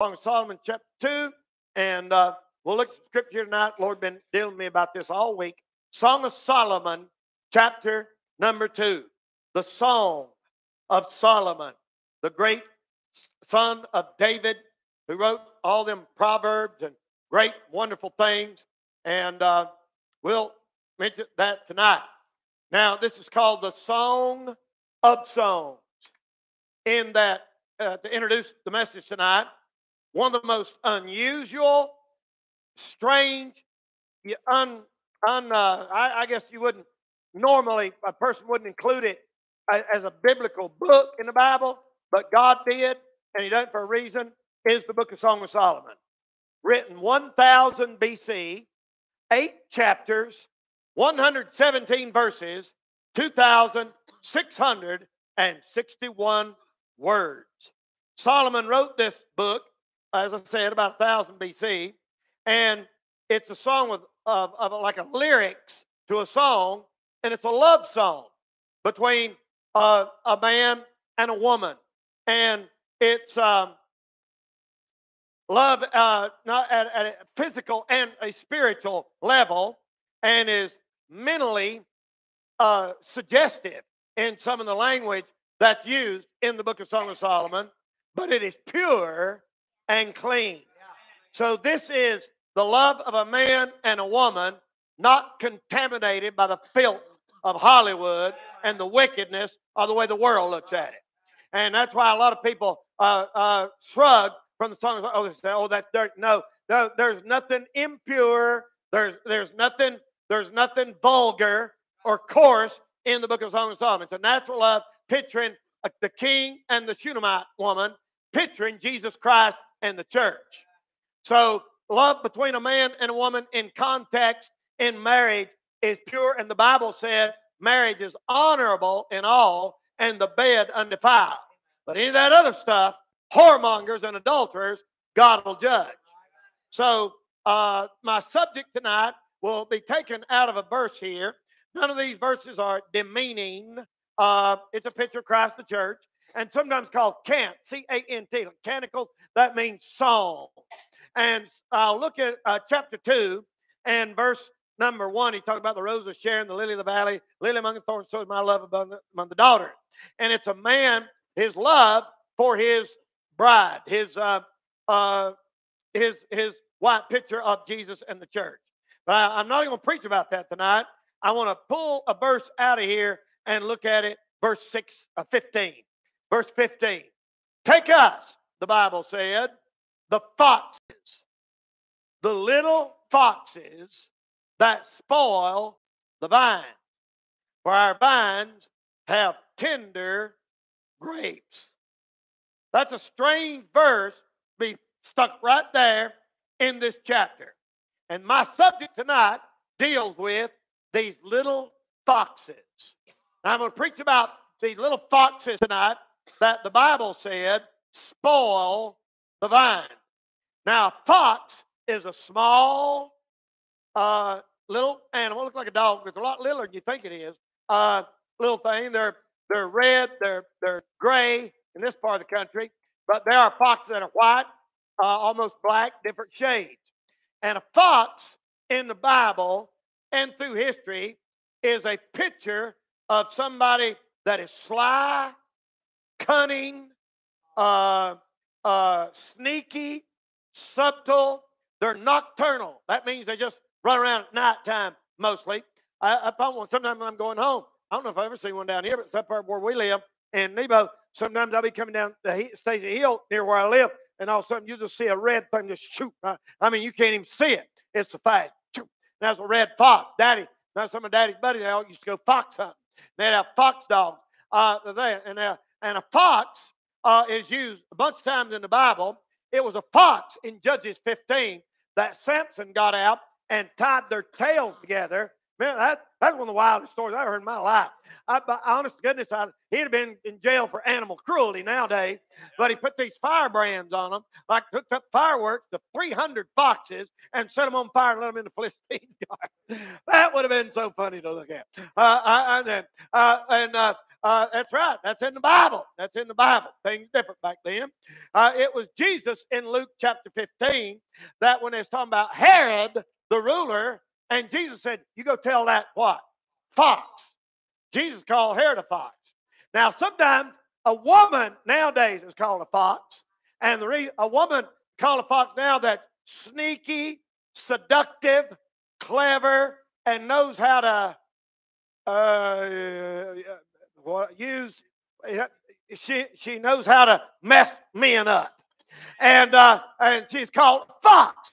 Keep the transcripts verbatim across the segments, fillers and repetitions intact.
on Solomon chapter two, and uh, we'll look at some scripture tonight. Lord been dealing with me about this all week. Song of Solomon, chapter number two. The Song of Solomon, the great son of David, who wrote all them proverbs and great, wonderful things. And uh, we'll mention that tonight. Now, this is called the Song of Songs. In that, uh, to introduce the message tonight, one of the most unusual, strange, un, un, uh, I, I guess you wouldn't, normally a person wouldn't include it as a biblical book in the Bible, but God did, and he done it for a reason, is the book of Song of Solomon. Written one thousand B C, eight chapters, one hundred seventeen verses, two thousand six hundred sixty-one words. Solomon wrote this book, as I said, about one thousand B C, and it's a song with, of, of like a lyrics to a song, and it's a love song between uh, a man and a woman. And it's um, love uh, not at, at a physical and a spiritual level, and is mentally uh, suggestive in some of the language that's used in the book of Song of Solomon, but it is pure and clean. So this is the love of a man and a woman, not contaminated by the filth of Hollywood and the wickedness of the way the world looks at it. And that's why a lot of people uh, uh, shrug from the Song of Solomon. Oh, they say, oh, that's dirt. No, there, there's nothing impure. There's, there's, nothing, there's nothing vulgar or coarse in the book of Song of Solomon. It's a natural love picturing uh, the king and the Shunammite woman, picturing Jesus Christ and the church. So love between a man and a woman in context in marriage is pure. And the Bible said marriage is honorable in all and the bed undefiled. But any of that other stuff, whoremongers and adulterers, God will judge. So uh, my subject tonight will be taken out of a verse here. None of these verses are demeaning. Uh, it's a picture of Christ the church. And sometimes called cant, C A N T, canticles, that means song. And I'll look at uh, chapter two and verse number one. He talked about the rose of Sharon, the lily of the valley, lily among the thorns, so is my love among the, among the daughters. And it's a man, his love for his bride, his, uh, uh, his, his white picture of Jesus and the church. But I, I'm not going to preach about that tonight. I want to pull a verse out of here and look at it, verse six, uh, fifteen. Verse fifteen, take us, the Bible said, the foxes, the little foxes that spoil the vines. For our vines have tender grapes. That's a strange verse to be stuck right there in this chapter. And my subject tonight deals with these little foxes. Now I'm going to preach about these little foxes tonight that the Bible said spoil the vine. Now, a fox is a small uh, little animal. It looks like a dog, but it's a lot littler than you think it is. Uh, little thing. They're they're red. They're they're gray in this part of the country. But there are foxes that are white, uh, almost black, different shades. And a fox in the Bible and through history is a picture of somebody that is sly, cunning, uh, uh, sneaky, subtle. They're nocturnal. That means they just run around at nighttime mostly. I, I sometimes when I'm going home, I don't know if I've ever seen one down here, but it's up there where we live. And Nebo, sometimes I'll be coming down the Stacey Hill near where I live, and all of a sudden you just see a red thing just shoot. I, I mean, you can't even see it. It's a fast. That's a red fox. Daddy, that's some of Daddy's buddies. They all used to go fox hunting. They had a fox dog uh, there, and they And a fox uh, is used a bunch of times in the Bible. It was a fox in Judges fifteen that Samson got out and tied their tails together. Man, that, that's one of the wildest stories I've ever heard in my life. I, by honest to goodness, I, he'd have been in jail for animal cruelty nowadays, but he put these firebrands on them, like hooked up fireworks to three hundred foxes and set them on fire and let them in the Philistines' yard. That would have been so funny to look at. Uh, I, I, uh, and uh, Uh, that's right. That's in the Bible. That's in the Bible. Things different back then. Uh, it was Jesus in Luke chapter fifteen that when it's talking about Herod the ruler, and Jesus said, you go tell that what? Fox. Jesus called Herod a fox. Now, sometimes a woman nowadays is called a fox. And the reason, a woman called a fox now that's sneaky, seductive, clever, and knows how to uh, use, she, she knows how to mess men up. And, uh, and she's called fox.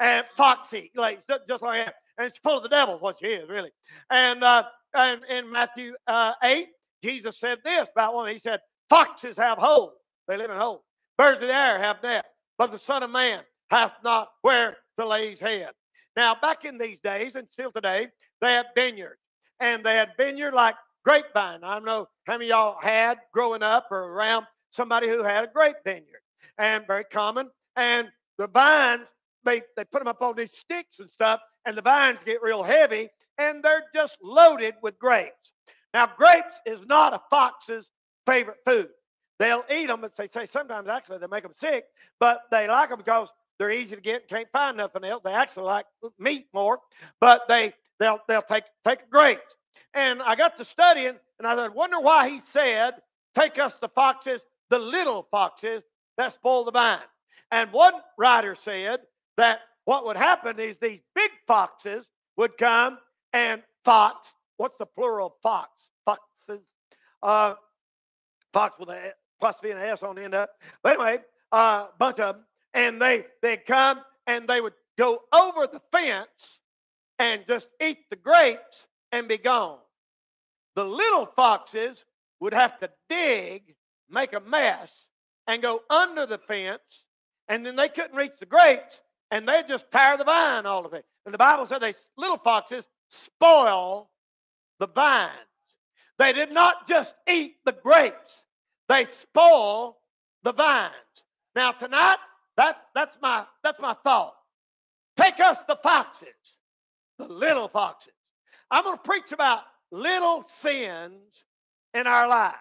And foxy, like, just like that. And she's full of the devil is what she is, really. And, uh, and in Matthew uh, eight, Jesus said this about one. He said, foxes have holes. They live in holes. Birds of the air have nests. But the Son of Man hath not where to lay his head. Now, back in these days, and still today, they had vineyards. And they had vineyard like grapevine. I don't know how many of y'all had growing up or around somebody who had a grape vineyard. And very common. And the vines, They, they put them up on these sticks and stuff, and the vines get real heavy, and they're just loaded with grapes. Now, grapes is not a fox's favorite food. They'll eat them, as they say sometimes actually they make them sick, but they like them because they're easy to get and can't find nothing else. They actually like meat more, but they, they'll, they'll take, take grapes. And I got to studying, and I said, wonder why he said, take us the foxes, the little foxes that spoil the vine. And one writer said, that what would happen is these big foxes would come and fox. What's the plural of fox? Foxes. Uh, fox with a possibly an S on the end of it. But anyway, a uh, bunch of them. And they, they'd come and they would go over the fence and just eat the grapes and be gone. The little foxes would have to dig, make a mess, and go under the fence. And then they couldn't reach the grapes. And they just tear the vine all of it. And the Bible said they little foxes spoil the vines. They did not just eat the grapes. They spoil the vines. Now tonight, that, that's, my, that's my thought. Take us the foxes, the little foxes. I'm going to preach about little sins in our life.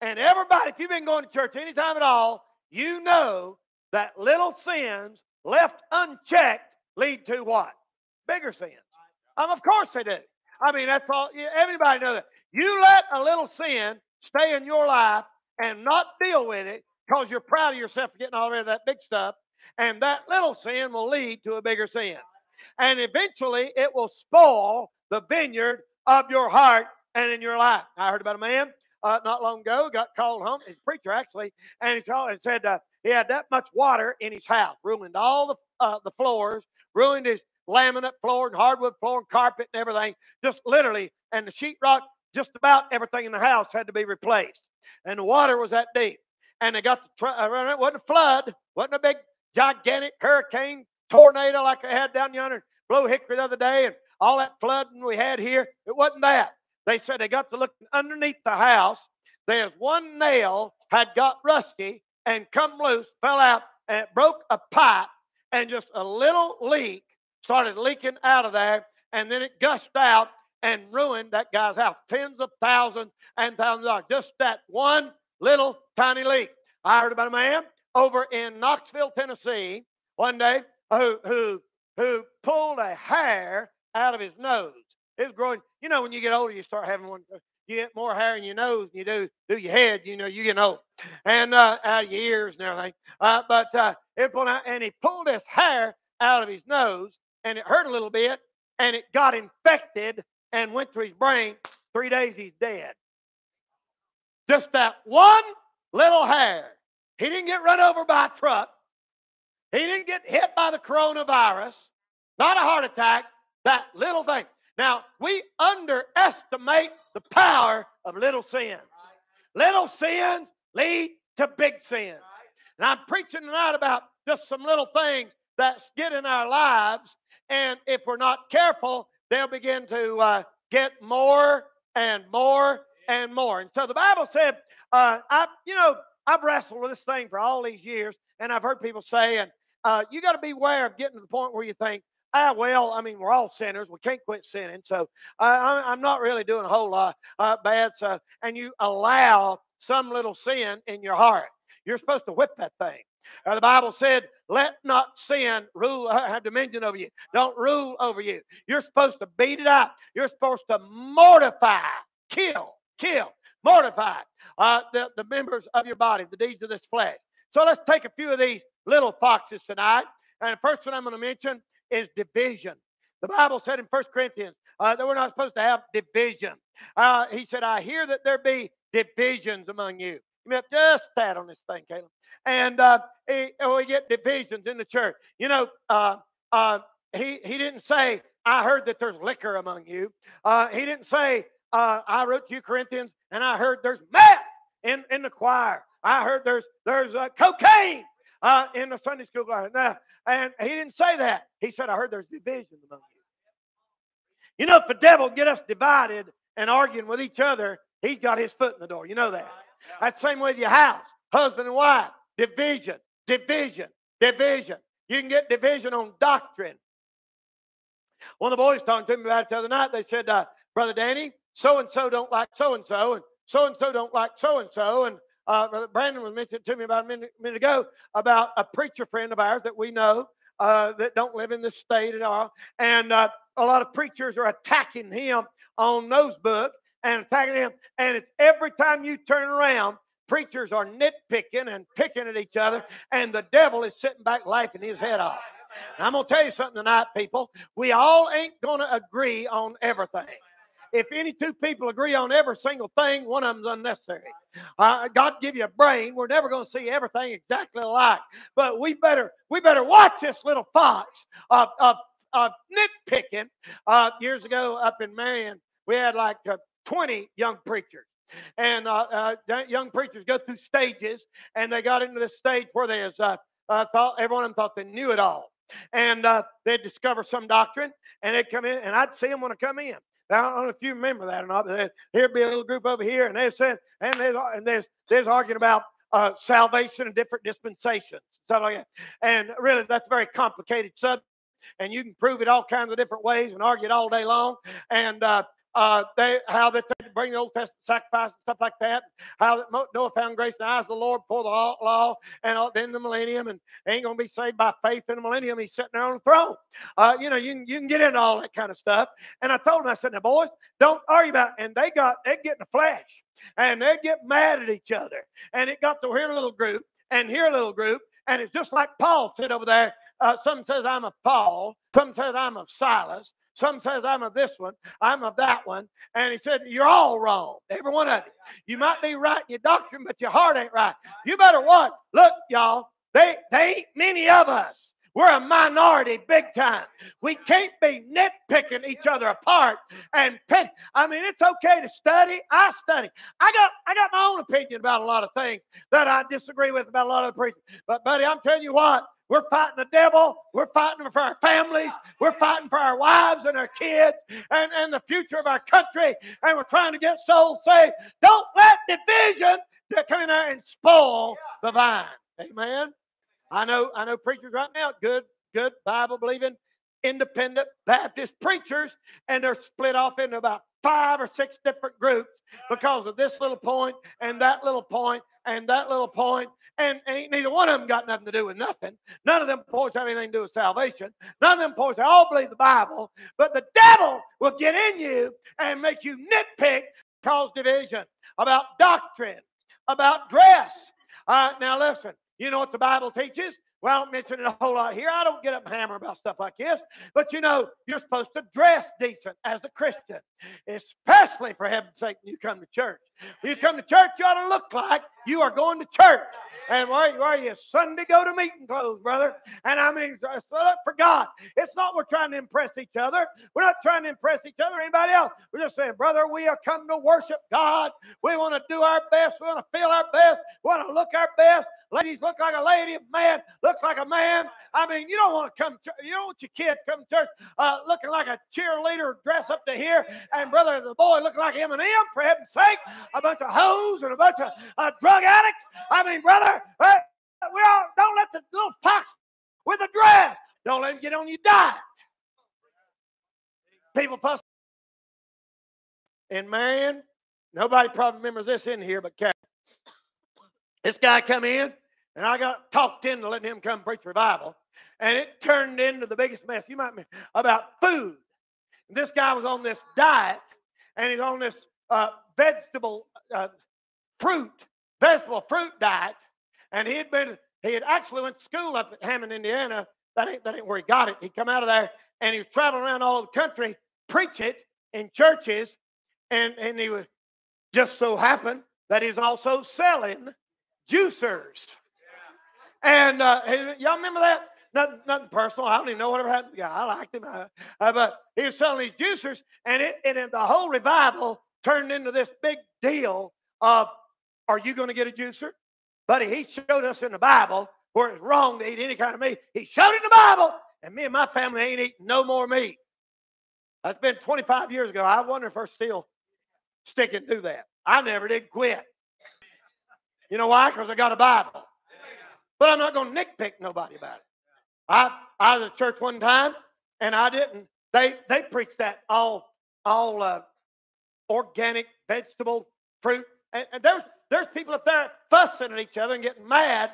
And everybody, if you've been going to church any time at all, you know that little sins left unchecked lead to what? Bigger sins. Um, of course they do. I mean, that's all. Everybody knows that. You let a little sin stay in your life and not deal with it because you're proud of yourself for getting all rid of that big stuff. And that little sin will lead to a bigger sin. And eventually it will spoil the vineyard of your heart and in your life. I heard about a man uh, not long ago, got called home. He's a preacher, actually. And he called and said, uh, he had that much water in his house, ruined all the uh, the floors, ruined his laminate floor and hardwood floor and carpet and everything, just literally. And the sheetrock, just about everything in the house had to be replaced. And the water was that deep. And they got the, it wasn't a flood, wasn't a big, gigantic hurricane, tornado like I had down yonder, Blue Hickory the other day, and all that flooding we had here. It wasn't that. They said they got to look underneath the house. There's one nail had got rusty and come loose, fell out, and it broke a pipe, and just a little leak started leaking out of there, and then it gushed out and ruined that guy's house. Tens of thousands and thousands of dollars. Just that one little tiny leak. I heard about a man over in Knoxville, Tennessee, one day, who, who, who pulled a hair out of his nose. It was growing. You know, when you get older, you start having one. You get more hair in your nose than you do, do your head. You know, you get old. And uh, out of your ears and everything. Uh, but uh, it pulled out, and he pulled this hair out of his nose, and it hurt a little bit, and it got infected and went to his brain. Three days, he's dead. Just that one little hair. He didn't get run over by a truck. He didn't get hit by the coronavirus. Not a heart attack. That little thing. Now, we underestimate the power of little sins. Little sins lead to big sins. And I'm preaching tonight about just some little things that get in our lives. And if we're not careful, they'll begin to uh, get more and more and more. And so the Bible said, uh, I, you know, I've wrestled with this thing for all these years. And I've heard people say, and uh, you got to beware of getting to the point where you think, ah, well, I mean, we're all sinners. We can't quit sinning. So uh, I'm not really doing a whole lot uh, bad. So, and you allow some little sin in your heart. You're supposed to whip that thing. Uh, the Bible said, let not sin rule, uh, have dominion over you. Don't rule over you. You're supposed to beat it up. You're supposed to mortify, kill, kill, mortify uh, the, the members of your body, the deeds of this flesh. So let's take a few of these little foxes tonight. And the first one I'm going to mention is division. The Bible said in First Corinthians uh, that we're not supposed to have division. Uh, he said, I hear that there be divisions among you. You meant just that on this thing, Caleb. And uh, he, we get divisions in the church. You know, uh, uh, he, he didn't say, I heard that there's liquor among you. Uh, he didn't say, uh, I wrote to you, Corinthians, and I heard there's meth in, in the choir. I heard there's, there's uh, cocaine uh, in the Sunday school choir. Now, and he didn't say that. He said, I heard there's division among you. You know, if the devil get us divided and arguing with each other, he's got his foot in the door. You know that. That same way with your house, husband and wife, division, division, division. You can get division on doctrine. One of the boys talking to me about it the other night, they said, uh, Brother Danny, so-and-so don't like so-and-so, and so-and-so don't like so-and-so. And uh, Brother Brandon was mentioning to me about a minute, minute ago about a preacher friend of ours that we know uh, that don't live in this state at all. And uh, a lot of preachers are attacking him on Nosebook. And attacking them, and it's every time you turn around, preachers are nitpicking and picking at each other, and the devil is sitting back laughing his head off. And I'm going to tell you something tonight, people. We all ain't going to agree on everything. If any two people agree on every single thing, one of them's unnecessary. Uh, God give you a brain. We're never going to see everything exactly alike. But we better we better watch this little fox of, of, of nitpicking. Uh, years ago up in Marion, we had like a twenty young preachers. And uh, uh, young preachers go through stages, and they got into this stage where they was, uh, uh, thought, every one of them thought they knew it all. And uh, they'd discover some doctrine, and they'd come in, and I'd see them when I come in. Now, I don't know if you remember that or not, but there'd be a little group over here, and they said, and there's, and there's, there's arguing about uh, salvation and different dispensations, stuff like that. And really, that's a very complicated subject, and you can prove it all kinds of different ways and argue it all day long. And uh, Uh, they, how they bring the Old Testament sacrifice and stuff like that. How that Noah found grace in the eyes of the Lord before the law and then the millennium, and they ain't going to be saved by faith in the millennium. He's sitting there on the throne. Uh, you know, you can, you can get into all that kind of stuff. And I told them, I said, now boys, don't argue about it. And they got, they get in the flesh and they get mad at each other. And it got to here a little group and here a little group. And it's just like Paul said over there. Uh, some says I'm of Paul. Some says I'm of Silas. Some says, I'm of this one, I'm of that one. And he said, you're all wrong, every one of you. You might be right in your doctrine, but your heart ain't right. You better watch. Look, y'all, they, they ain't many of us. We're a minority big time. We can't be nitpicking each other apart and pick. I mean, it's okay to study. I study. I got I got my own opinion about a lot of things that I disagree with about a lot of the preachers. But, buddy, I'm telling you what. We're fighting the devil. We're fighting for our families. We're fighting for our wives and our kids and, and the future of our country. And we're trying to get souls saved. Don't let division come in there and spoil the vine. Amen. I know, I know preachers right now, good, good Bible-believing, independent Baptist preachers, and they're split off into about five or six different groups because of this little point and that little point and that little point. And, and neither one of them got nothing to do with nothing. None of them points have anything to do with salvation. None of them points, they all believe the Bible. But the devil will get in you and make you nitpick, cause division about doctrine, about dress. Uh, now listen, you know what the Bible teaches? Well, I don't mention it a whole lot here. I don't get up and hammer about stuff like this. But, you know, you're supposed to dress decent as a Christian, especially, for heaven's sake, when you come to church. When you come to church, you ought to look like you are going to church. And why are you Sunday go-to-meeting clothes, brother? And I mean, for God. It's not we're trying to impress each other. We're not trying to impress each other or anybody else. We're just saying, brother, we are come to worship God. We want to do our best. We want to feel our best. We want to look our best. Ladies, look like a lady. Man, look like a man. I mean, you don't want to come to, you don't want your kids to come to church uh, looking like a cheerleader, dress up to here, and brother, the boy looking like Eminem, for heaven's sake, a bunch of hoes and a bunch of uh, drug addicts. I mean, brother, uh, we all, don't let the little fox with the dress, don't let him get on your diet. people puzzled. And man, nobody probably remembers this in here but Cat. This guy come in, and I got talked into letting him come preach revival. And it turned into the biggest mess you might remember about food. This guy was on this diet, and he's on this uh, vegetable, uh, fruit, vegetable fruit diet. And he had been, he had actually went to school up at Hammond, Indiana. That ain't, that ain't where he got it. He'd come out of there, and he was traveling around all the country, preach it in churches. And, and he was just so happened that he's also selling juicers. Yeah. And uh, y'all remember that? Nothing, nothing personal. I don't even know whatever happened. Yeah, I liked him. Uh, but he was selling these juicers, and it, and the whole revival turned into this big deal of, are you going to get a juicer? Buddy, he showed us in the Bible where it's wrong to eat any kind of meat. He showed it in the Bible, and me and my family ain't eating no more meat. That's been twenty-five years ago. I wonder if we're still sticking to that. I never did quit. You know why? Because I got a Bible. But I'm not going to nitpick nobody about it. I, I was at church one time, and I didn't. They they preached that all all uh, organic vegetable fruit, and, and there's there's people up there fussing at each other and getting mad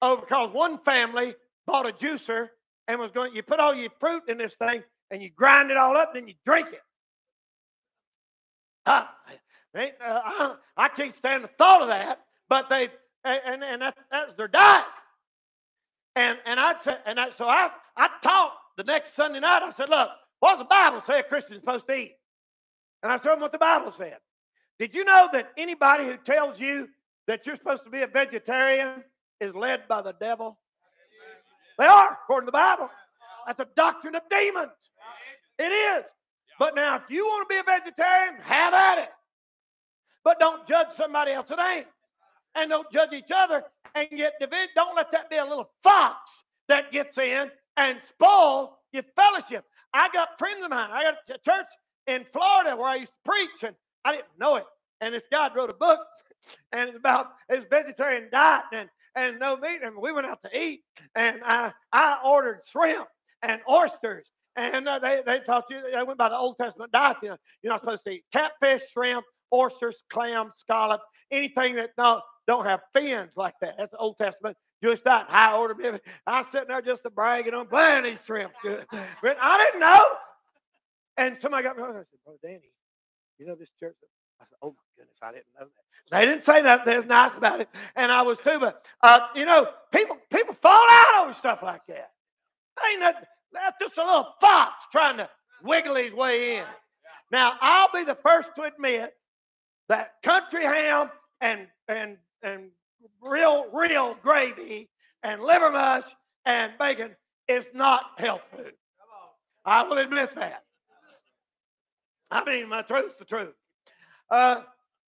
over because one family bought a juicer and was going. You put all your fruit in this thing, and you grind it all up, and then you drink it. I I, I, I can't stand the thought of that, but they and and that, that's their diet. And and I said and I, so I I taught the next Sunday night. I said, look, what does the Bible say a Christian's supposed to eat? And I showed them what the Bible said. Did you know that anybody who tells you that you're supposed to be a vegetarian is led by the devil? They are, according to the Bible. That's a doctrine of demons. It is. But now, if you want to be a vegetarian, have at it. But don't judge somebody else that ain't. And don't judge each other and get divided. Don't let that be a little fox that gets in and spoils your fellowship. I got friends of mine. I got a church in Florida where I used to preach, and I didn't know it. And this guy wrote a book, and it's about his vegetarian diet and, and no meat. And we went out to eat, and I, I ordered shrimp and oysters. And uh, they, they taught you, they went by the Old Testament diet. You know, you're not supposed to eat catfish, shrimp, oysters, clam, scallop, anything that not. Don't have fins like that. That's the Old Testament Jewish diet, high order. Baby. I was sitting there just to brag and I'm buying these shrimps. Good. But I didn't know. And somebody got me on. I said, Brother Danny, you know this church? I said, oh my goodness, I didn't know that. They didn't say nothing that's nice about it. And I was too, but uh, you know, people people fall out over stuff like that. Ain't nothing. That's just a little fox trying to wiggle his way in. Now, I'll be the first to admit that country ham and and and real, real gravy and liver mush and bacon is not health food. I will admit that. I mean, my truth's the truth. Uh,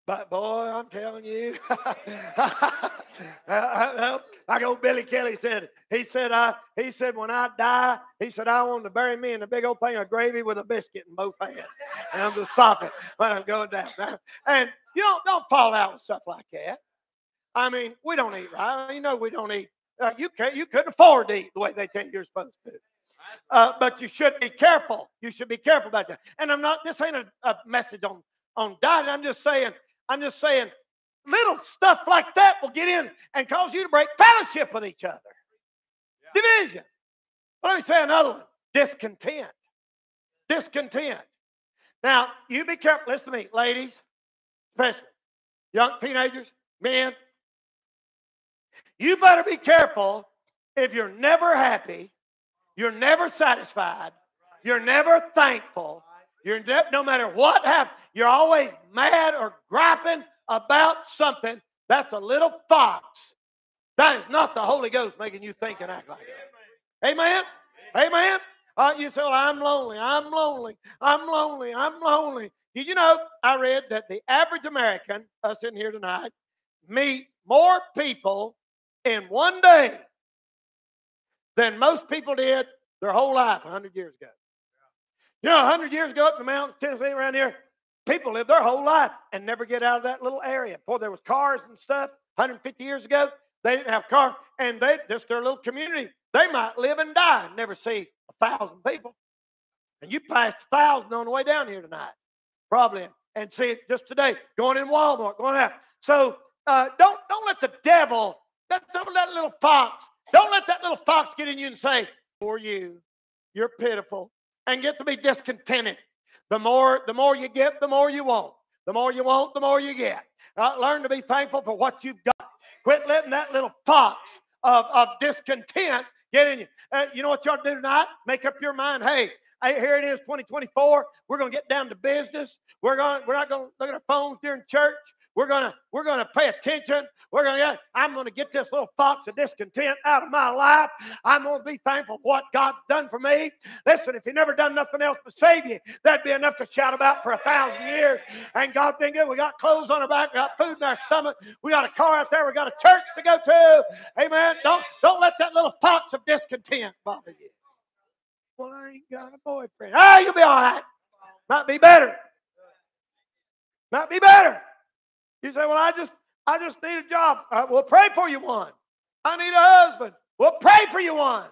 but boy, I'm telling you, I, I, like old Billy Kelly said, he said, I, he said, when I die, he said, I want to bury me in a big old thing of gravy with a biscuit in both hands. And I'm just sopping when I'm going down. And you don't, don't fall out with stuff like that. I mean, we don't eat right. You know, we don't eat. Uh, you can't. You couldn't afford to eat the way they think you're supposed to. Uh, but you should be careful. You should be careful about that. And I'm not. This ain't a, a message on on diet. I'm just saying. I'm just saying. Little stuff like that will get in and cause you to break fellowship with each other. Yeah. Division. Well, let me say another one. Discontent. Discontent. Now you be careful. Listen to me, ladies, especially young teenagers, men. You better be careful if you're never happy, you're never satisfied, you're never thankful, you're no matter what happens, you're always mad or griping about something. That's a little fox. That is not the Holy Ghost making you think and act like that. Amen? Amen? Uh, you say, well, I'm lonely, I'm lonely, I'm lonely, I'm lonely. Did you know, I read that the average American, us in here tonight, meet more people in one day than most people did their whole life a hundred years ago. You know, a hundred years ago up in the mountains, Tennessee, around here, people lived their whole life and never get out of that little area. Before there was cars and stuff, a hundred fifty years ago, they didn't have cars. And they just their little community, they might live and die and never see a thousand people. And you passed a thousand on the way down here tonight, probably. And see it just today, going in Walmart, going out. So uh, don't don't let the devil, don't let little fox, don't let that little fox get in you and say, "For you, you're pitiful," and get to be discontented. The more the more you get, the more you want. The more you want, the more you get. Uh, learn to be thankful for what you've got. Quit letting that little fox of, of discontent get in you. Uh, you know what y'all do tonight? Make up your mind. Hey, hey, here it is, twenty twenty-four. We're gonna get down to business. We're going we're not gonna look at our phones during church. We're gonna we're gonna pay attention. We're gonna get, I'm gonna get this little fox of discontent out of my life. I'm gonna be thankful for what God's done for me. Listen, if He never done nothing else but save you, that'd be enough to shout about for a thousand years. And God's been good. We got clothes on our back, we got food in our stomach, we got a car out there, we got a church to go to. Amen. Don't don't let that little fox of discontent bother you. Well, I ain't got a boyfriend. Ah, oh, you'll be all right. Might be better. Might be better. You say, well, I just, I just need a job. Uh, we'll pray for you one. I need a husband. We'll pray for you one.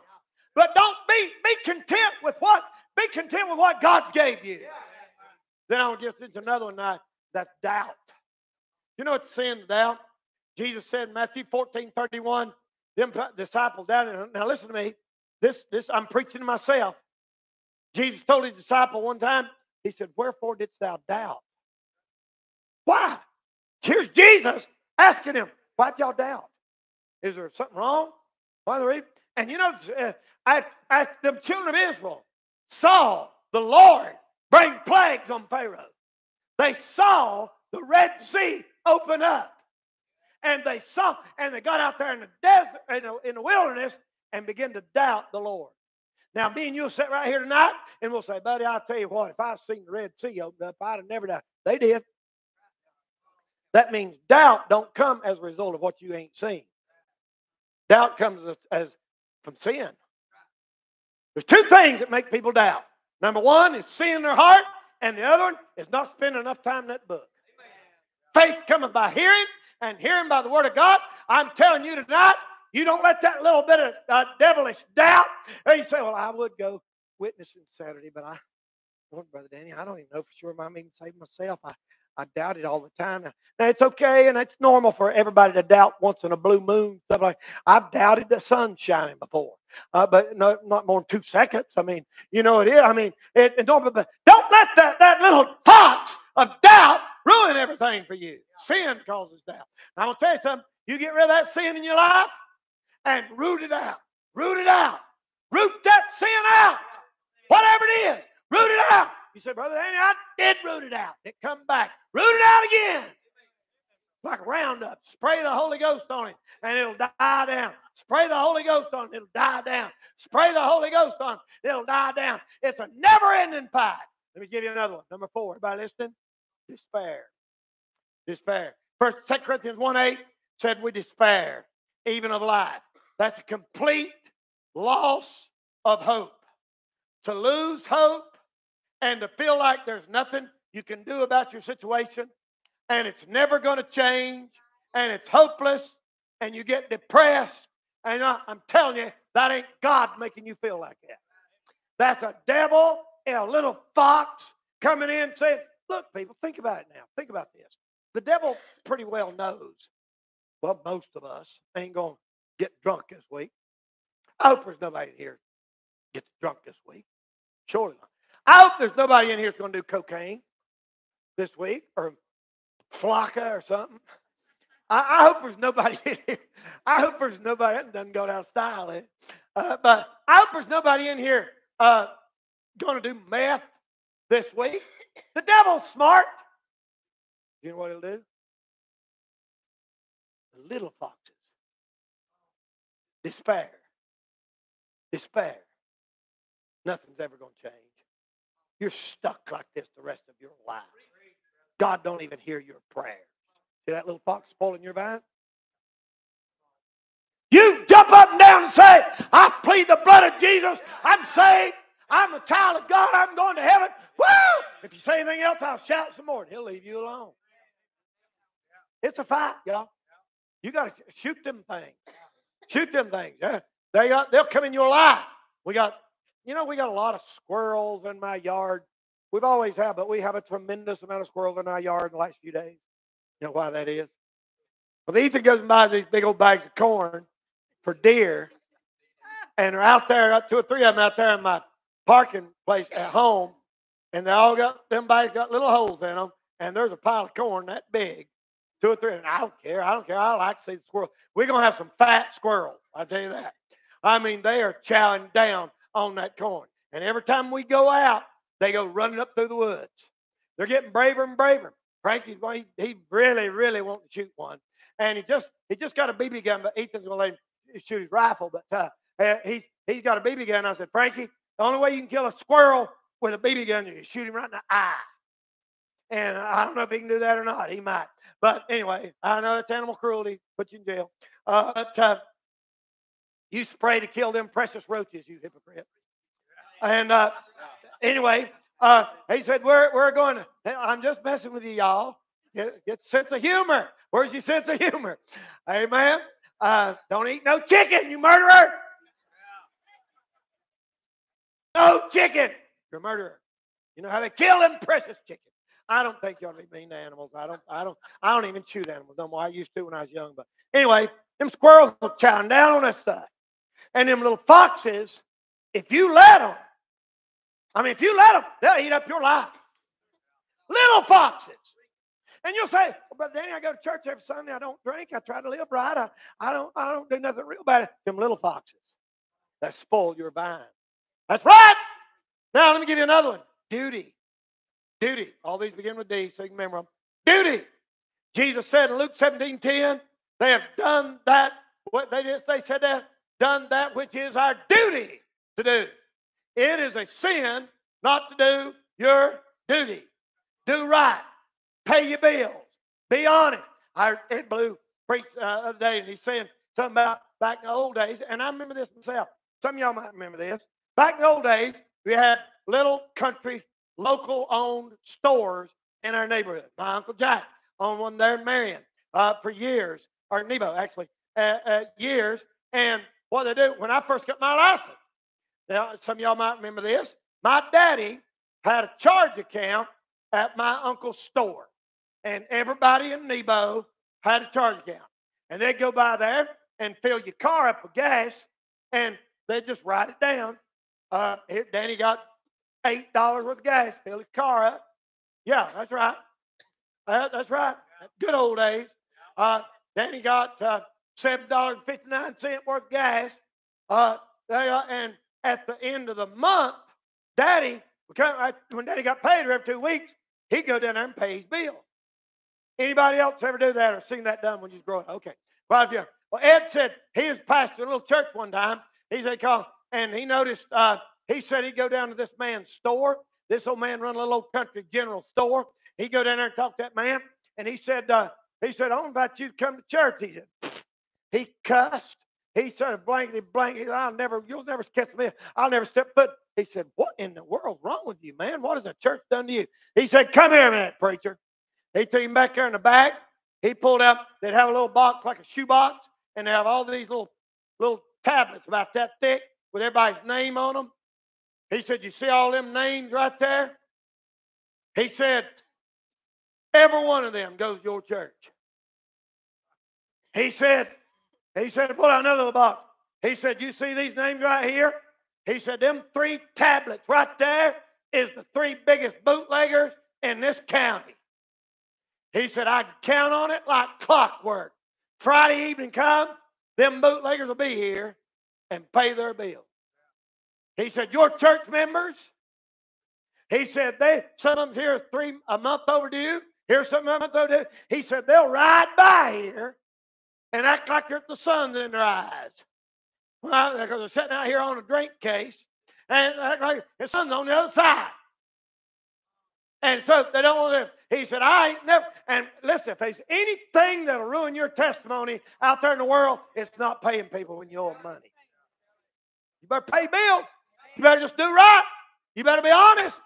But don't be, be content with what, be content with what God's gave you. Yeah. Then I'll just into another one now. That's doubt. You know what sin is? Doubt. Jesus said in Matthew fourteen thirty-one, them disciples doubted. Now listen to me. This, this, I'm preaching to myself. Jesus told His disciple one time. He said, "Wherefore didst thou doubt?" Why? Here's Jesus asking him, why'd y'all doubt? Is there something wrong? Why the reason? And you know, uh, I, I, the children of Israel saw the Lord bring plagues on Pharaoh. They saw the Red Sea open up. And they saw, and they got out there in the desert, in the, in the wilderness, and began to doubt the Lord. Now, me and you will sit right here tonight, and we'll say, buddy, I'll tell you what, if I'd seen the Red Sea open up, I'd have never doubted. They did. That means doubt don't come as a result of what you ain't seen. Doubt comes as, as from sin. There's two things that make people doubt. Number one is sin in their heart, and the other one is not spending enough time in that book. Amen. Faith cometh by hearing, and hearing by the word of God. I'm telling you tonight, you don't let that little bit of uh, devilish doubt. And you say, well, I would go witnessing Saturday, but I, Lord, Brother Danny, I don't even know for sure if I'm even saved myself. I I doubt it all the time. Now, now it's okay, and it's normal for everybody to doubt once in a blue moon. Stuff like I've doubted the sun shining before, uh, but no, not more than two seconds. I mean, you know it is. I mean, it, it don't. But don't let that that little fox of doubt ruin everything for you. Sin causes doubt. Now, I'm gonna tell you something. You get rid of that sin in your life and root it out. Root it out. Root that sin out. Whatever it is, root it out. You said, Brother Danny, I did root it out. It come back. Root it out again. Like Roundup. Spray the Holy Ghost on it, and it'll die down. Spray the Holy Ghost on it, it'll die down. Spray the Holy Ghost on it, it'll die down. It's a never-ending fight. Let me give you another one. Number four. Everybody listening? Despair. Despair. First, Second Corinthians one eight said we despair, even of life. That's a complete loss of hope. To lose hope, and to feel like there's nothing you can do about your situation, and it's never going to change, and it's hopeless, and you get depressed, and I, I'm telling you, that ain't God making you feel like that. That's a devil and a little fox coming in saying, look, people, think about it now. Think about this. The devil pretty well knows, well, most of us ain't going to get drunk this week. I hope there's nobody here gets drunk this week. Surely not. I hope there's nobody in here that's going to do cocaine this week or flocka or something. I, I hope there's nobody in here. I hope there's nobody. That doesn't go down style. Eh? Uh, but I hope there's nobody in here uh, going to do meth this week. The devil's smart. You know what he'll do? The little foxes. Despair. Despair. Nothing's ever going to change. You're stuck like this the rest of your life. God don't even hear your prayer. See that little fox spoiling your vine? You jump up and down and say, I plead the blood of Jesus. I'm saved. I'm a child of God. I'm going to heaven. Woo! If you say anything else, I'll shout some more. And he'll leave you alone. It's a fight, y'all. You got to shoot them things. Shoot them things. They got, they'll come in your life. We got You know, we got a lot of squirrels in my yard. We've always had, but we have a tremendous amount of squirrels in our yard in the last few days. You know why that is? Well, Ethan goes and buys these big old bags of corn for deer, and they're out there, got two or three of them out there in my parking place at home, and they all got, them bags got little holes in them, and there's a pile of corn that big, two or three, and I don't care, I don't care, I like to see the squirrel. We're going to have some fat squirrels, I'll tell you that. I mean, they are chowing down on that corn, and every time we go out, they go running up through the woods. They're getting braver and braver. Frankie, he, he really, really wants to shoot one. And he just he just got a B B gun, but Ethan's going to let him shoot his rifle. But uh, he's, he's got a B B gun. I said, Frankie, the only way you can kill a squirrel with a B B gun is you shoot him right in the eye. And I don't know if he can do that or not. He might. But anyway, I know that's animal cruelty. Put you in jail. Uh, but uh, you spray to kill them precious roaches, you hypocrite. And uh, anyway, uh, he said, we're, we're going to, I'm just messing with you, y'all. Get, get sense of humor. Where's your sense of humor? Amen. Uh, don't eat no chicken, you murderer. No chicken. You're a murderer. You know how they kill them precious chickens. I don't think you ought to be mean to animals. I don't, I don't, I don't even shoot animals no more. I used to when I was young. But anyway, them squirrels are chowing down on that stuff. And them little foxes, if you let them, I mean, if you let them, they'll eat up your life. Little foxes. And you'll say, oh, but Danny, I go to church every Sunday. I don't drink. I try to live right. I, I don't I don't do nothing real bad. Them little foxes that spoil your vine. That's right. Now, let me give you another one. Duty. Duty. All these begin with D, so you can remember them. Duty. Jesus said in Luke seventeen ten, they have done that. What they did, they said that, done that which is our duty to do. It is a sin not to do your duty. Do right. Pay your bills. Be honest. I Ed Blue preached uh, the other day, and he's saying something about back in the old days, and I remember this myself. Some of y'all might remember this. Back in the old days, we had little country, local-owned stores in our neighborhood. My Uncle Jack owned one there in Marion uh, for years, or Nebo, actually, uh, uh, years. And what they do, when I first got my license, now, some of y'all might remember this. My daddy had a charge account at my uncle's store. And everybody in Nebo had a charge account. And they'd go by there and fill your car up with gas, and they'd just write it down. Uh, here, Danny got eight dollars worth of gas, fill his car up. Yeah, that's right. Uh, that's right. Good old days. Uh, Danny got uh, seven dollars and fifty-nine cents worth of gas. Uh, they, uh, and at the end of the month, Daddy, when Daddy got paid every two weeks, he'd go down there and pay his bill. Anybody else ever do that or seen that done when you was growing up? Okay. Well, if you, well, Ed said he was pastoring a little church one time. He said, call, and he noticed, uh, he said he'd go down to this man's store. This old man run a little old country general store. He'd go down there and talk to that man. And he said, uh, he said, I don't invite you to come to church. He said, he cussed. He sort of blankety blank. He said, I'll never, you'll never catch me. I'll never step foot. He said, what in the world's wrong with you, man? What has the church done to you? He said, come here a minute, preacher. He took him back there in the back. He pulled up. They'd have a little box like a shoebox, and they have all these little little tablets about that thick with everybody's name on them. He said, you see all them names right there? He said, every one of them goes to your church. He said, He said, pull out another little box. He said, you see these names right here? He said, them three tablets right there is the three biggest bootleggers in this county. He said, I can count on it like clockwork. Friday evening comes, them bootleggers will be here and pay their bill. He said, your church members, he said, they, some of them here are three a month overdue. Here's some of them overdue. He said, they'll ride by here and act like the sun's in their eyes. Well, because they're sitting out here on a drink case, and act like the sun's on the other side. And so they don't want to. He said, I ain't never. And listen, if there's anything that'll ruin your testimony out there in the world, it's not paying people when you owe them money. You better pay bills. You better just do right. You better be honest.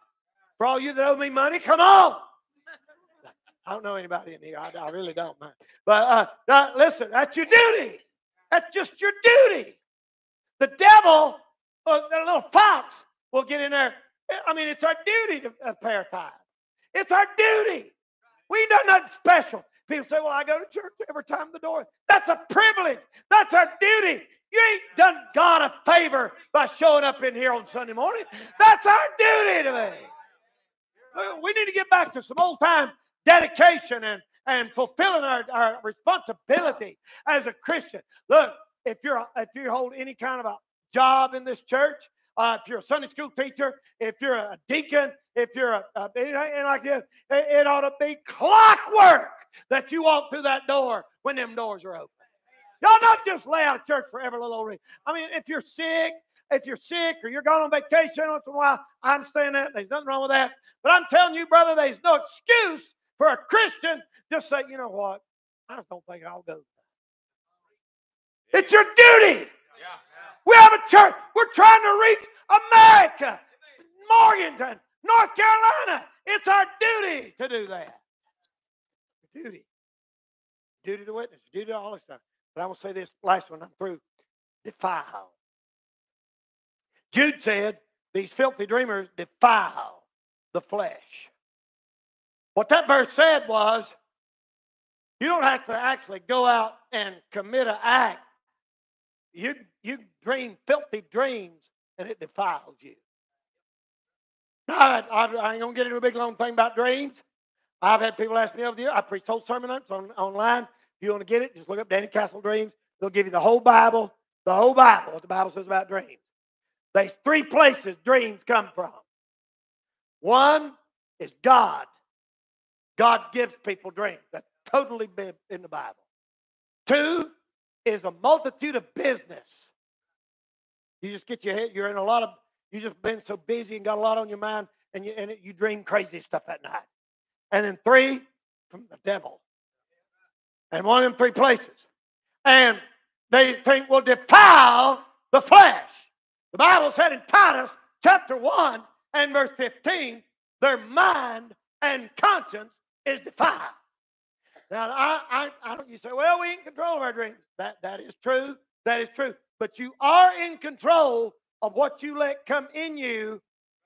For all you that owe me money, come on. I don't know anybody in here. I, I really don't mind. But uh, uh, listen, that's your duty. That's just your duty. The devil uh, the little fox will get in there. I mean, it's our duty to uh, pay our tithe. It's our duty. We ain't done nothing special. People say, well, I go to church every time the door. That's a privilege. That's our duty. You ain't done God a favor by showing up in here on Sunday morning. That's our duty to me. We need to get back to some old-time dedication and, and fulfilling our, our responsibility as a Christian. Look, if you're if you hold any kind of a job in this church, uh, if you're a Sunday school teacher, if you're a deacon, if you're a, a anything like this, it, it ought to be clockwork that you walk through that door when them doors are open. Y'all not just lay out of church for every little old reason. I mean, if you're sick, if you're sick or you're gone on vacation once in a while, I understand that. There's nothing wrong with that. But I'm telling you, brother, there's no excuse for a Christian just say, you know what? I just don't think I'll go. It's your duty. Yeah. We have a church. We're trying to reach America, Morganton, North Carolina. It's our duty to do that. Duty. Duty to witness. Duty to all this stuff. But I will say this last one. I'm through. Defile. Jude said, these filthy dreamers defile the flesh. What that verse said was, you don't have to actually go out and commit an act. You, you dream filthy dreams, and it defiles you. Now, I, I, I ain't going to get into a big long thing about dreams. I've had people ask me over the year. I preached whole sermon on, on, online. If you want to get it, just look up Danny Castle Dreams. They'll give you the whole Bible, the whole Bible, what the Bible says about dreams. There's three places dreams come from. One is God. God gives people dreams. That's totally in the Bible. Two is a multitude of business. You just get your head, you're in a lot of, you just been so busy and got a lot on your mind, and you, and you dream crazy stuff at night. And then three, from the devil. And one of them three places. And they think will defile the flesh. The Bible said in Titus chapter one and verse fifteen, their mind and conscience is defiled. Now, I, I, I don't, you say, well, we ain't in control of our dreams. That, that is true. That is true. But you are in control of what you let come in you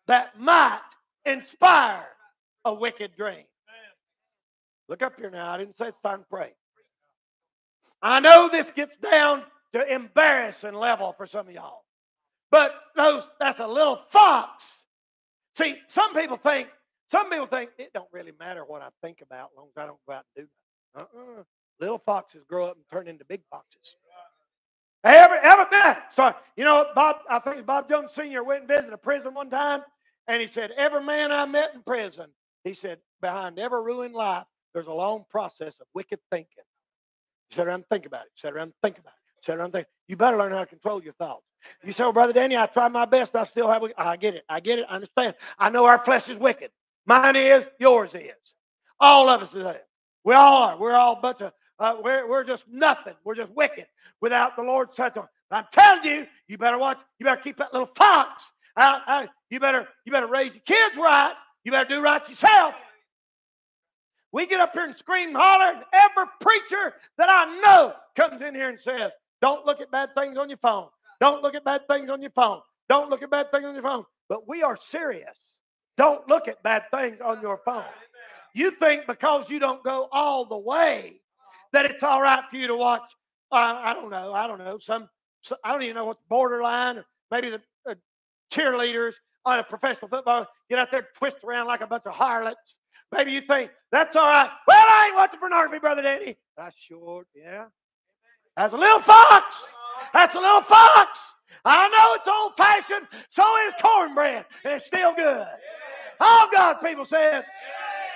that might inspire a wicked dream. Look up here now. I didn't say it's time to pray. I know this gets down to embarrassing level for some of y'all. But those, that's a little fox. See, some people think, some people think it don't really matter what I think about as long as I don't go out and do that. Uh-uh. Little foxes grow up and turn into big foxes. Every, every minute. Sorry. You know, Bob, I think Bob Jones Senior went and visited a prison one time, and he said, every man I met in prison, he said, behind every ruined life, there's a long process of wicked thinking. He sat around and think about it. Sat around and think about it. Sat around and think. You better learn how to control your thoughts. You say, well, Brother Danny, I tried my best. I still have. I get it. I get it. I understand. I know our flesh is wicked. Mine is. Yours is. All of us is. We all are. We're all a bunch of. Uh, we're, we're just nothing. We're just wicked without the Lord's touch on. I'm telling you, you better watch. You better keep that little fox out. out. You better. You better raise your kids right. You better do right yourself. We get up here and scream and holler, and every preacher that I know comes in here and says, don't look at bad things on your phone. Don't look at bad things on your phone. Don't look at bad things on your phone. But we are serious. Don't look at bad things on your phone. You think because you don't go all the way that it's all right for you to watch, uh, I don't know, I don't know, some, some I don't even know what's borderline, or maybe the uh, cheerleaders on a professional football get out there and twist around like a bunch of harlots. Maybe you think, that's all right. Well, I ain't watching pornography, Brother Danny. I sure, yeah. That's a little fox. That's a little fox. I know it's old-fashioned. So is cornbread. And it's still good. All God's people said,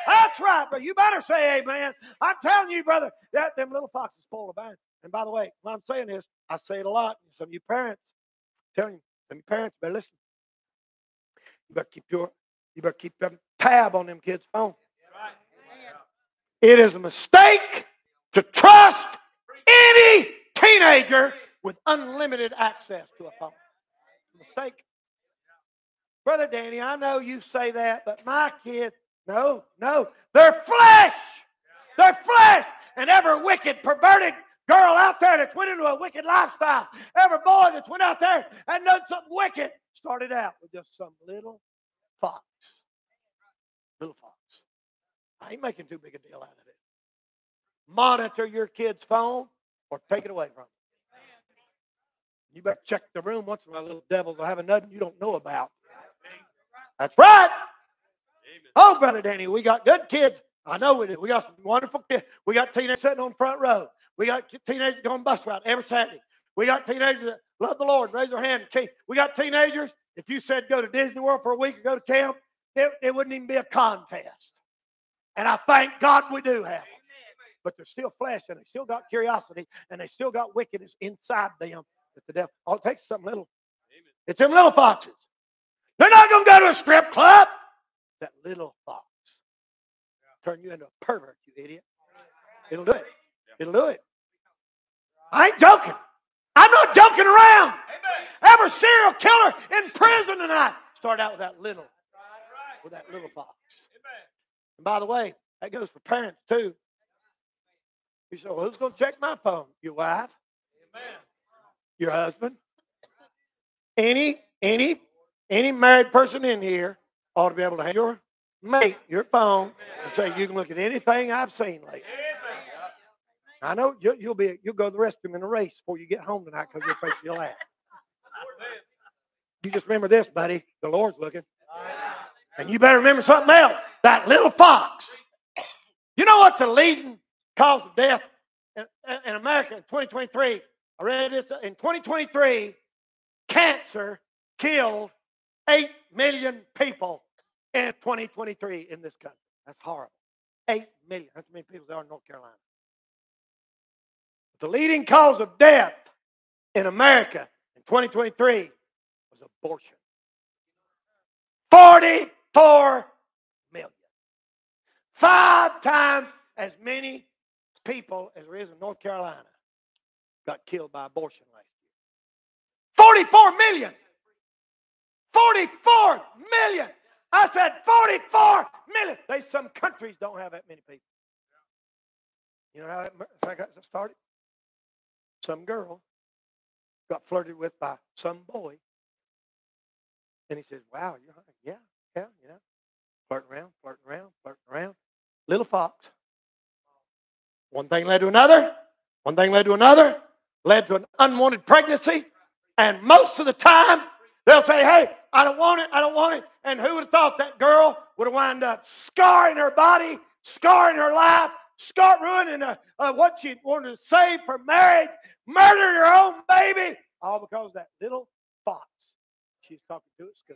that's right, but you better say amen. I'm telling you, brother, that them little foxes spoil the vine. And by the way, what I'm saying is, I say it a lot. Some of you parents, I'm telling you, some of you parents better listen. You better keep your, you better keep them tab on them kids' phone. It is a mistake to trust any teenager with unlimited access to a phone. Mistake. Brother Danny, I know you say that, but my kids, no, no. They're flesh. They're flesh. And every wicked, perverted girl out there that's went into a wicked lifestyle, every boy that's went out there and done something wicked, started out with just some little fox. Little fox. I ain't making too big a deal out of it. Monitor your kid's phone or take it away from them. You better check the room once in a while. Little devils are having nothing you don't know about. That's right. Amen. Oh, Brother Danny, we got good kids. I know we do. We got some wonderful kids. We got teenagers sitting on the front row. We got teenagers going bus route every Saturday. We got teenagers that love the Lord and raise their hand. We got teenagers, if you said go to Disney World for a week or go to camp, it, it wouldn't even be a contest. And I thank God we do have it. But they're still flesh, and they still got curiosity, and they still got wickedness inside them. It's the devil. All it takes is something little. Amen. It's them little foxes. They're not going to go to a strip club. That little fox. Yeah. Turn you into a pervert, you idiot. It'll do it. It'll do it. I ain't joking. I'm not joking around. Amen. Every serial killer in prison tonight started out with that little, with that little fox. Amen. And by the way, that goes for parents too. You say, well, who's going to check my phone? Your wife. Amen. Your husband, any, any, any married person in here ought to be able to have your mate, your phone, and say, you can look at anything I've seen lately. I know you'll, you'll be, you'll go to the restroom in a race before you get home tonight because you're afraid you'll laugh. You just remember this, buddy. The Lord's looking. And you better remember something else. That little fox. You know what's the leading cause of death in, in America in twenty twenty-three? I read this in twenty twenty-three, cancer killed eight million people in twenty twenty-three in this country. That's horrible. eight million. That's how many people there are in North Carolina. The leading cause of death in America in twenty twenty-three was abortion. forty-four million. Five times as many people as there is in North Carolina got killed by abortion last year. forty-four million. forty-four million. I said forty-four million. They, some countries don't have that many people. You know how that got started? Some girl got flirted with by some boy. And he says, wow, you're hungry. Yeah, yeah, you know. Flirting around, flirting around, flirting around. Little fox. One thing led to another. One thing led to another. Led to an unwanted pregnancy. And most of the time, they'll say, hey, I don't want it, I don't want it. And who would have thought that girl would have wound up scarring her body, scarring her life, scar ruining her, uh, what she wanted to save for marriage, murdering her own baby, all because of that little fox she's talking to at school.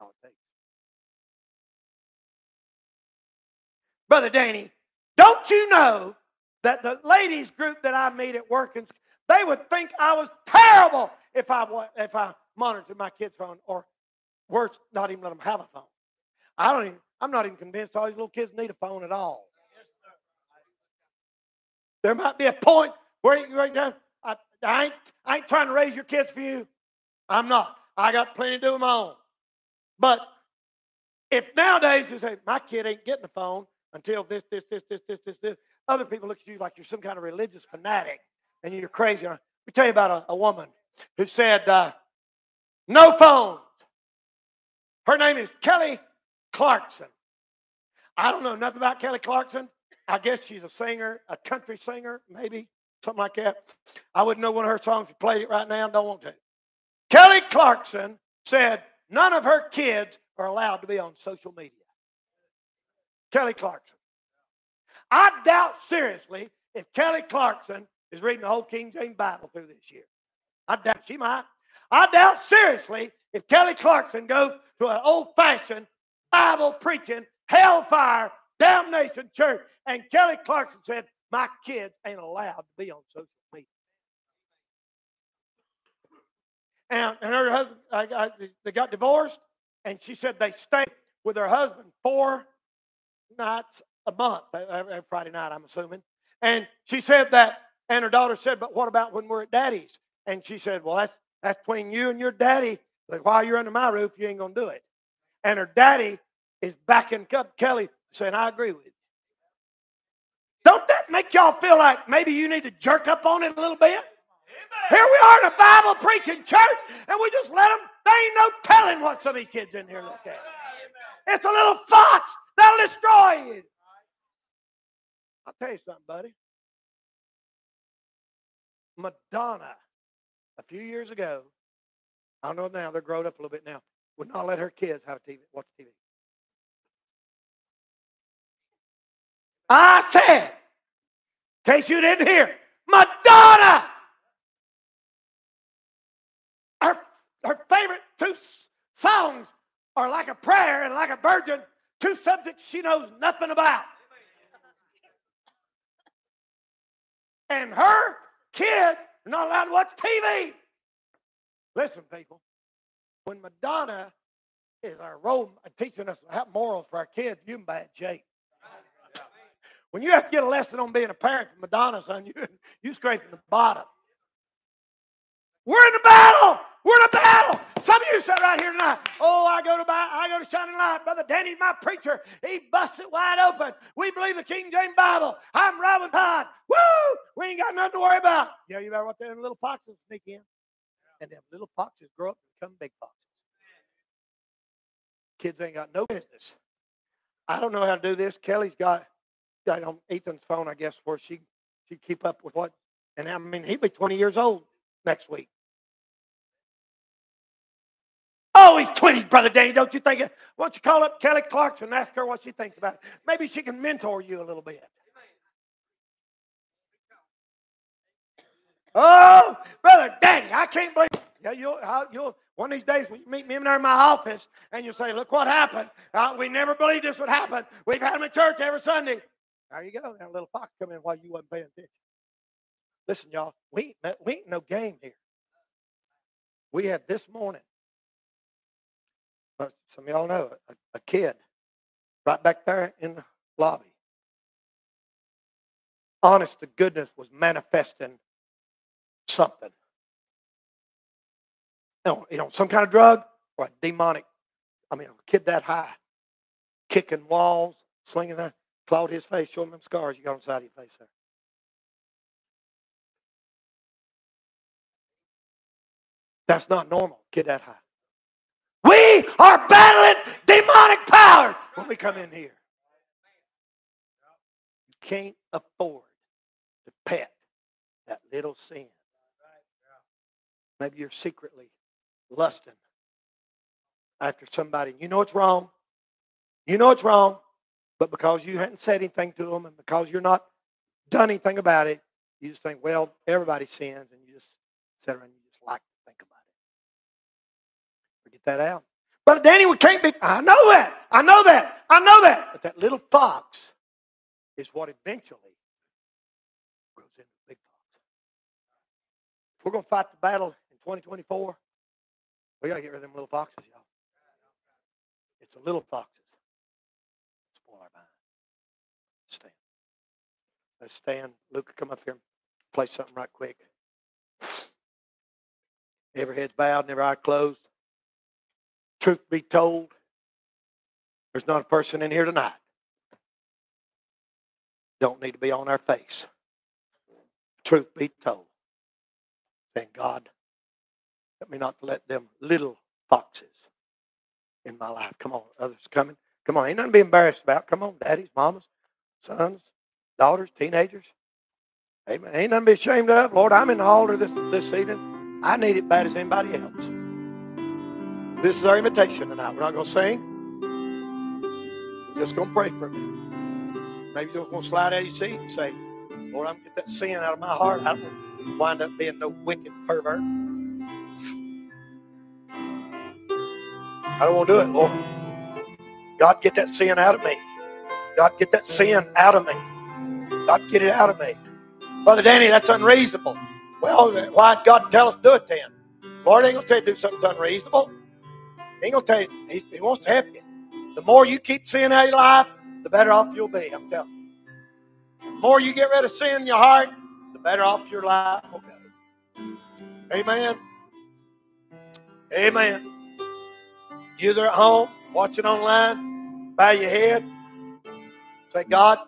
Oh, thank you. Brother Danny, don't you know that the ladies group that I meet at work, and they would think I was terrible if I if I monitored my kids' phone, or worse, not even let them have a phone. I don't even, I'm not even convinced all these little kids need a phone at all. There might be a point where you right now, I, I, ain't, I ain't trying to raise your kids for you. I'm not. I got plenty to do of my own. But if nowadays you say, my kid ain't getting a phone until this, this, this, this, this, this, this, other people look at you like you're some kind of religious fanatic and you're crazy. Let me tell you about a, a woman who said, uh, no phones. Her name is Kelly Clarkson. I don't know nothing about Kelly Clarkson. I guess she's a singer, a country singer, maybe, something like that. I wouldn't know one of her songs if you played it right now. Don't want to. Kelly Clarkson said none of her kids are allowed to be on social media. Kelly Clarkson. I doubt seriously if Kelly Clarkson is reading the whole King James Bible through this year. I doubt she might. I doubt seriously if Kelly Clarkson goes to an old-fashioned Bible preaching, hellfire, damnation church. And Kelly Clarkson said, my kids ain't allowed to be on social media. And, and her husband, I, I, they got divorced, and she said they stayed with her husband four nights a month, every Friday night, I'm assuming. And she said that, and her daughter said, but what about when we're at daddy's? And she said, well, that's, that's between you and your daddy. Like, while you're under my roof, you ain't going to do it. And her daddy is backing up Kelly, saying, I agree with you. Don't that that make y'all feel like maybe you need to jerk up on it a little bit? Here we are in a Bible preaching church, and we just let them. There ain't no telling what some of these kids in here look at. It's a little fox that'll destroy you. I'll tell you something, buddy. Madonna, a few years ago, I don't know now, they're grown up a little bit now, would not let her kids have a T V, watch T V. I said, in case you didn't hear, Madonna, her, her favorite two songs are Like a Prayer and Like a Virgin, two subjects she knows nothing about. And her kids are not allowed to watch T V. Listen, people, when Madonna is our role teaching us about morals for our kids, you're in bad shape. When you have to get a lesson on being a parent from Madonna, son, you, you scraping the bottom. We're in the battle. We're in a battle. Some of you sat right here tonight. Oh, I go to my, I go to Shining Light. Brother Danny's my preacher. He busts it wide open. We believe the King James Bible. I'm right with God. Woo! We ain't got nothing to worry about. Yeah, you better watch them little foxes sneak in. And them little foxes grow up and become big foxes. Kids ain't got no business. I don't know how to do this. Kelly's got got on Ethan's phone, I guess, where she she keep up with what. And I mean, he'd be twenty years old next week. Oh, he's twenty, Brother Danny. Don't you think it? Why don't you call up Kelly Clarkson and ask her what she thinks about it? Maybe she can mentor you a little bit. Oh, Brother Danny, I can't believe it. Yeah, you'll, I'll, you'll, one of these days when you meet me in my office and you'll say, look what happened. Uh, we never believed this would happen. We've had them in church every Sunday. There you go. Now a little fox come in while you wasn't paying attention. Listen, y'all, we, we ain't no game here. We had this morning. Some of y'all know a, a kid right back there in the lobby. Honest to goodness was manifesting something. You know, you know, some kind of drug or a demonic. I mean, a kid that high, kicking walls, slinging that, clawed his face, showing them scars you got on the side of your face there. That's not normal, kid that high. We are battling demonic powers when we come in here. You can't afford to pet that little sin. Maybe you're secretly lusting after somebody. You know it's wrong. You know it's wrong. But because you hadn't said anything to them and because you're not done anything about it, you just think, well, everybody sins, and you just sit around and you just like to think about it. Get that out. Brother Danny, we can't be. I know that. I know that. I know that. But that little fox is what eventually grows into the big fox. If we're going to fight the battle in twenty twenty-four, we got to get rid of them little foxes, y'all. It's the little foxes that spoil our minds. Stand. Let's stand. Luke, come up here and play something right quick. Every head's bowed and every eye closed. Truth be told, there's not a person in here tonight don't need to be on our face. Truth be told. Thank God, let me not let them little foxes in my life. Come on, others coming. Come on, ain't nothing to be embarrassed about. Come on, daddies, mamas, sons, daughters, teenagers. Amen. Ain't nothing to be ashamed of. Lord, I'm in the altar this, this evening. I need it bad as anybody else. This is our invitation tonight. We're not going to sing. We're just going to pray for a minute. Maybe you're just going to slide out of your seat and say, Lord, I'm going to get that sin out of my heart. I don't want to wind up being no wicked pervert. I don't want to do it, Lord. God, get that sin out of me. God, get that sin out of me. God, get it out of me. Brother Danny, that's unreasonable. Well, why'd God tell us to do it then? Lord ain't going to tell you to do something that's unreasonable. He ain't gonna tell you. He, he wants to help you. The more you keep sin out of your life, the better off you'll be. I'm telling you. The more you get rid of sin in your heart, the better off your life will go. Amen. Amen. You there at home, watching online, bow your head. Say, God,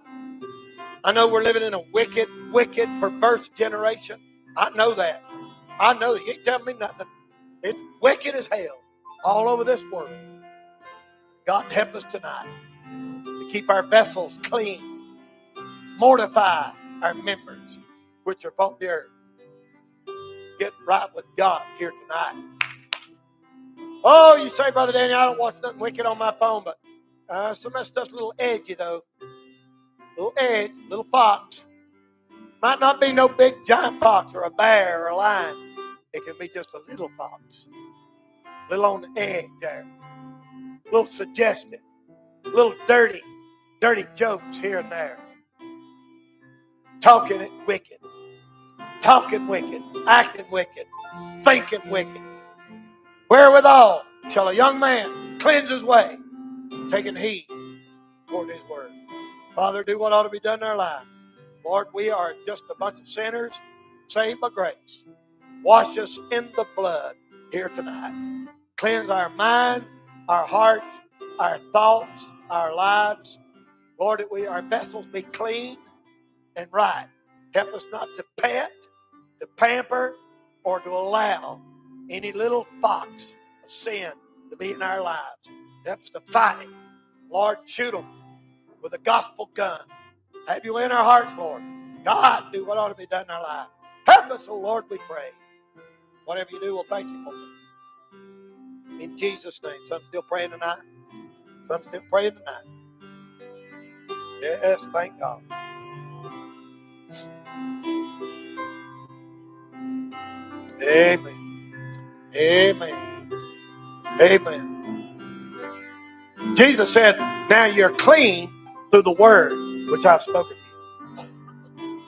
I know we're living in a wicked, wicked, perverse generation. I know that. I know that. You ain't telling me nothing. It's wicked as hell all over this world. God help us tonight to keep our vessels clean. Mortify our members which are upon the earth. Get right with God here tonight. Oh, you say, Brother Danny, I don't watch nothing wicked on my phone, but uh, some of that stuff's a little edgy, though. Little edge, little fox. Might not be no big giant fox or a bear or a lion. It can be just a little fox. A little on the edge there. A little suggestive. A little dirty, dirty jokes here and there. Talking it wicked. Talking wicked. Acting wicked. Thinking wicked. Wherewithal shall a young man cleanse his way, taking heed toward his word. Father, do what ought to be done in our life. Lord, we are just a bunch of sinners, saved by grace. Wash us in the blood here tonight. Cleanse our mind, our heart, our thoughts, our lives. Lord, that we, our vessels be clean and right. Help us not to pet, to pamper, or to allow any little fox of sin to be in our lives. Help us to fight it. Lord, shoot them with a gospel gun. Have you in our hearts, Lord. God, do what ought to be done in our life. Help us, oh Lord, we pray. Whatever you do, we'll thank you for it. In Jesus' name. Some still praying tonight. Some still praying tonight. Yes, thank God. Amen. Amen. Amen. Jesus said, now you're clean through the word which I've spoken to you.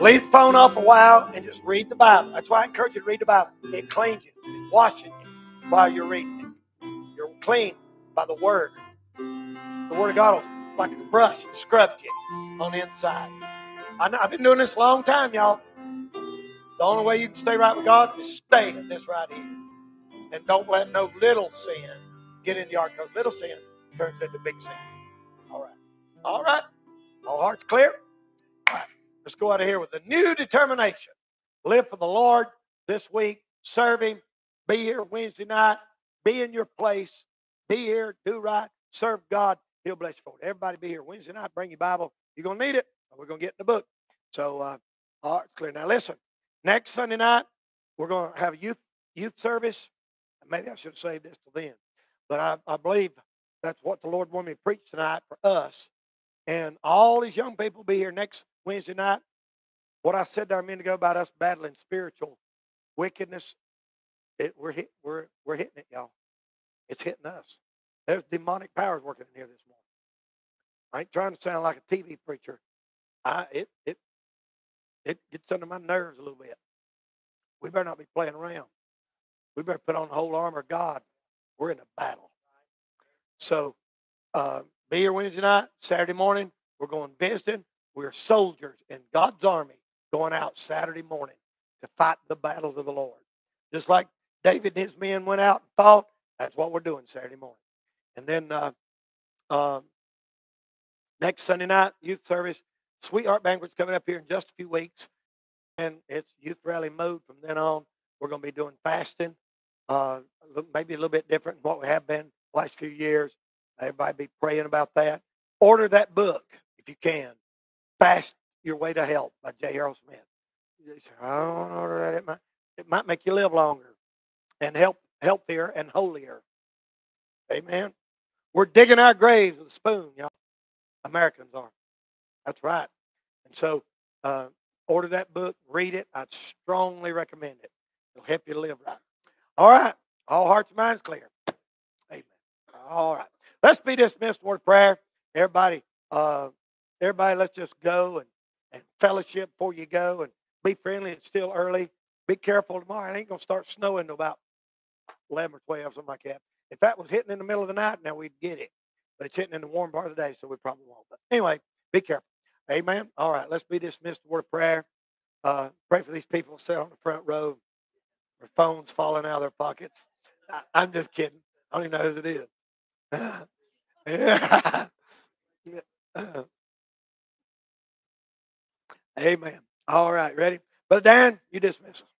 Leave the phone off a while and just read the Bible. That's why I encourage you to read the Bible. It cleans you. It's washing you while you're reading it. You're clean by the word. The word of God will, like a brush, scrub you on the inside. I know, I've been doing this a long time, y'all. The only way you can stay right with God is stay in this right here. And don't let no little sin get in your heart, because little sin turns into big sin. All right. All right. All hearts clear? All right. Let's go out of here with a new determination. Live for the Lord this week. Serve Him. Be here Wednesday night. Be in your place. Be here. Do right. Serve God. He'll bless you for it. Everybody be here Wednesday night. Bring your Bible. You're going to need it. We're going to get in the book. So, uh, all right, clear. Now, listen. Next Sunday night, we're going to have a youth, youth service. Maybe I should have saved this till then. But I, I believe that's what the Lord wanted me to preach tonight for us. And all these young people will be here next Wednesday night. What I said there a minute ago about us battling spiritual wickedness, it, we're, hit, we're, we're hitting it, y'all. It's hitting us. There's demonic powers working in here this morning. I ain't trying to sound like a T V preacher. I, it, it, it gets under my nerves a little bit. We better not be playing around. We better put on the whole armor of God. We're in a battle. So uh, be here Wednesday night, Saturday morning. We're going visiting. We're soldiers in God's army going out Saturday morning to fight the battles of the Lord. Just like David and his men went out and fought, that's what we're doing Saturday morning. And then uh, uh, next Sunday night, youth service. Sweetheart Banquet's coming up here in just a few weeks. And it's youth rally mode from then on. We're going to be doing fasting, uh, maybe a little bit different than what we have been the last few years. Everybody be praying about that. Order that book if you can. Fast Your Way to Health by J. Harold Smith. I don't order that. It might, it might make you live longer and help, healthier and holier. Amen. We're digging our graves with a spoon, y'all. Americans are. That's right. And so uh, order that book, read it. I'd strongly recommend it. It'll help you live right. All right. All hearts and minds clear. Amen. All right. Let's be dismissed with prayer. Everybody, uh, everybody, let's just go and, and fellowship before you go and be friendly. It's still early. Be careful tomorrow. It ain't going to start snowing until about eleven or twelve, something like that. If that was hitting in the middle of the night, now we'd get it. But it's hitting in the warm part of the day, so we probably won't. But anyway, be careful. Amen. All right, let's be dismissed with a word of prayer. Uh, pray for these people sitting on the front row with phones falling out of their pockets. I, I'm just kidding. I don't even know who it is. Yeah. Amen. All right, ready? Brother Dan, you dismiss us.